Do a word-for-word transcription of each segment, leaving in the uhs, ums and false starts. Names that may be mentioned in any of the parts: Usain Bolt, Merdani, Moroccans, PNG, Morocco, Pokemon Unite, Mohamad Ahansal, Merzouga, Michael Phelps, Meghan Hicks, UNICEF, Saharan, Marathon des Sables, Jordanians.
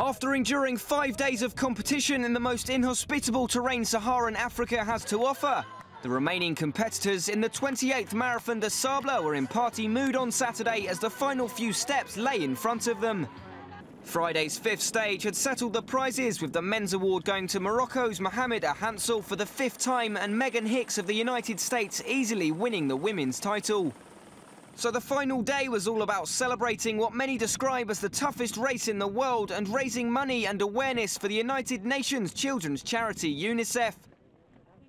After enduring five days of competition in the most inhospitable terrain Saharan Africa has to offer, the remaining competitors in the twenty-eighth Marathon des Sables were in party mood on Saturday as the final few steps lay in front of them. Friday's fifth stage had settled the prizes, with the men's award going to Morocco's Mohamad Ahansal for the fifth time and Meghan Hicks of the United States easily winning the women's title. So the final day was all about celebrating what many describe as the toughest race in the world and raising money and awareness for the United Nations children's charity UNICEF.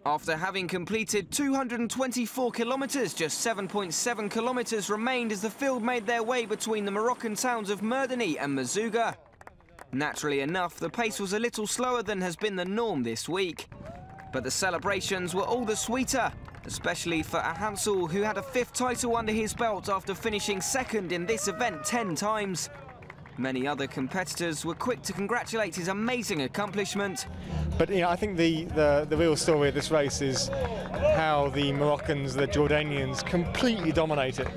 After having completed two hundred twenty-four kilometres, just seven point seven kilometres remained as the field made their way between the Moroccan towns of Merdani and Merzouga. Naturally enough, the pace was a little slower than has been the norm this week. But the celebrations were all the sweeter, especially for Ahansal, who had a fifth title under his belt after finishing second in this event ten times. Many other competitors were quick to congratulate his amazing accomplishment. But you know, I think the, the, the real story of this race is how the Moroccans, the Jordanians, completely dominate it.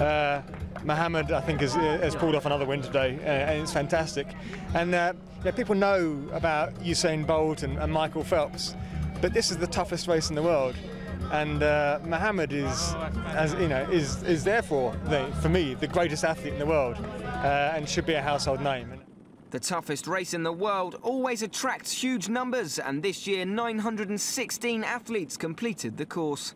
Uh, Mohamad, I think, has, has pulled off another win today, uh, and it's fantastic. And uh, yeah, people know about Usain Bolt and, and Michael Phelps, but this is the toughest race in the world. And uh, Mohamad is, as you know, is is therefore the, for me the greatest athlete in the world, uh, and should be a household name. The toughest race in the world always attracts huge numbers, and this year nine hundred sixteen athletes completed the course.